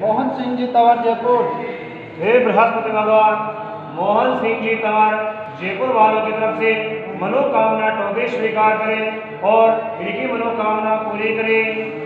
मोहन सिंह जी तंवर जयपुर। हे बृहस्पति भगवान, मोहन सिंह जी तंवर जयपुर वालों की तरफ से मनोकामना टोकरी स्वीकार करें और इनकी मनोकामना पूरी करें।